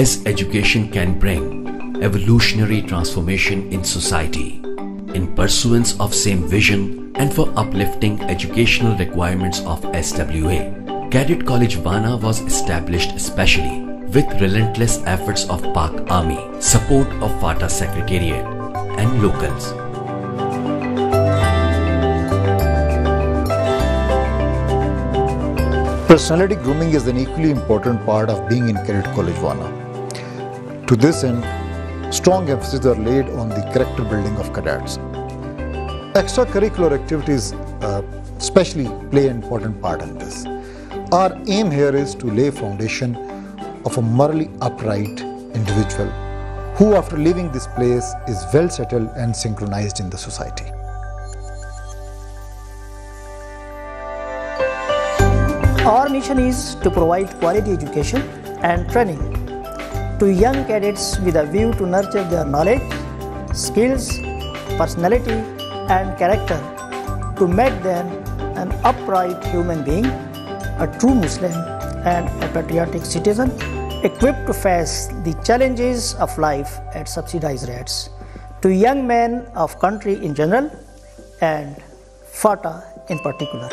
as education can bring evolutionary transformation in society, in pursuance of same vision and for uplifting educational requirements of SWA. Cadet College Wana was established especially with relentless efforts of Pak Army, support of FATA Secretariat and locals. Personality grooming is an equally important part of being in Cadet College Wana. To this end, strong emphasis are laid on the character building of cadets. Extracurricular activities especially play an important part in this. Our aim here is to lay foundation of a morally upright individual who, after leaving this place, is well settled and synchronized in the society. Our mission is to provide quality education and training to young cadets with a view to nurture their knowledge, skills, personality and character to make them an upright human being, a true Muslim and a patriotic citizen equipped to face the challenges of life at subsidized rates, to young men of country in general and FATA in particular.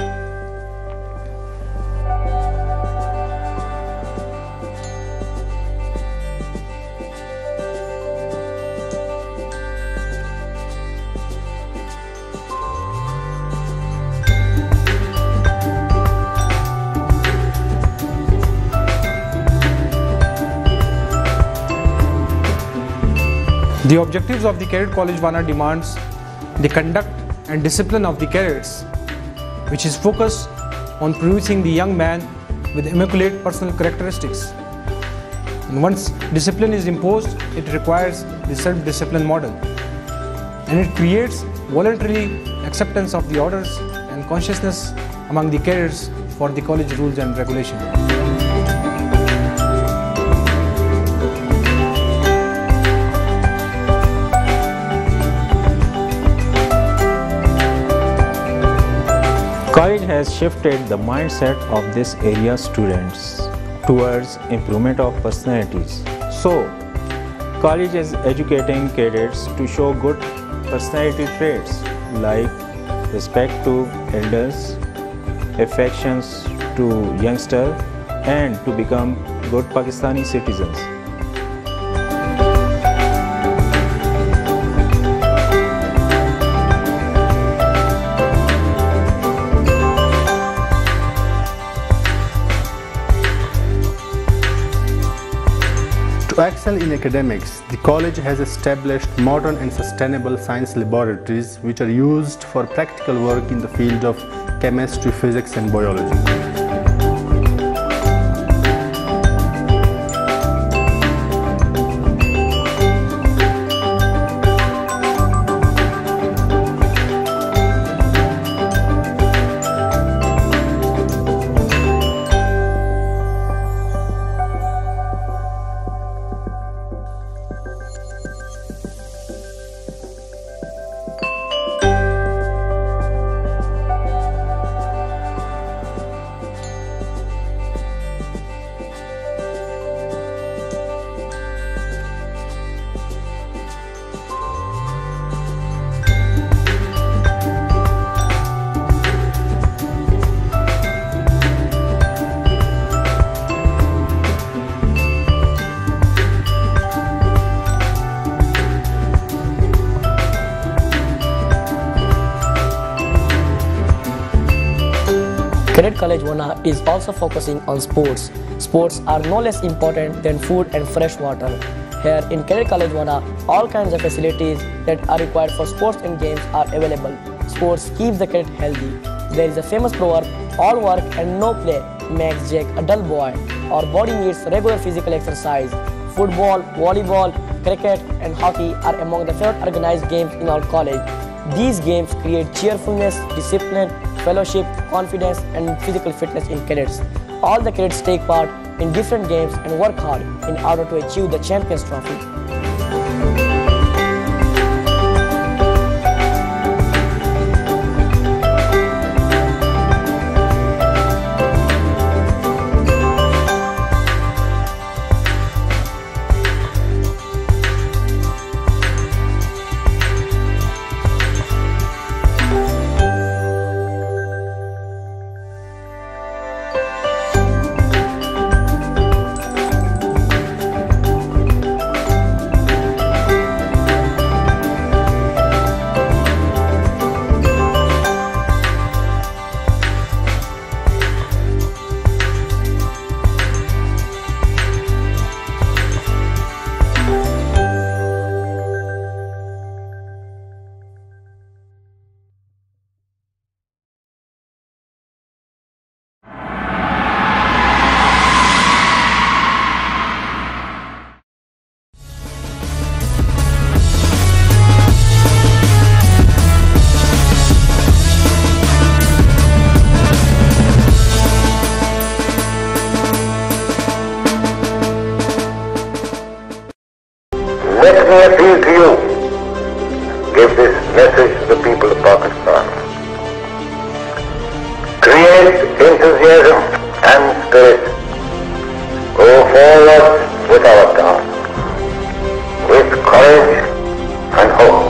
The objectives of the Cadet College Wana demands the conduct and discipline of the cadets, which is focused on producing the young man with immaculate personal characteristics. And once discipline is imposed, it requires the self-discipline model, and it creates voluntarily acceptance of the orders and consciousness among the cadets for the college rules and regulations. College has shifted the mindset of this area's students towards improvement of personalities. So, college is educating cadets to show good personality traits like respect to elders, affections to youngsters, and to become good Pakistani citizens. To excel in academics, the college has established modern and sustainable science laboratories which are used for practical work in the field of chemistry, physics and biology. Cadet College Wana is also focusing on sports. Sports are no less important than food and fresh water. Here in Cadet College Wana, all kinds of facilities that are required for sports and games are available. Sports keeps the cadet healthy. There is a famous proverb, all work and no play makes Jack a dull boy. Our body needs regular physical exercise. Football, volleyball, cricket and hockey are among the favorite organized games in our college. These games create cheerfulness, discipline, fellowship, confidence and physical fitness in cadets. All the cadets take part in different games and work hard in order to achieve the Champions Trophy. forward with our God, with courage and hope.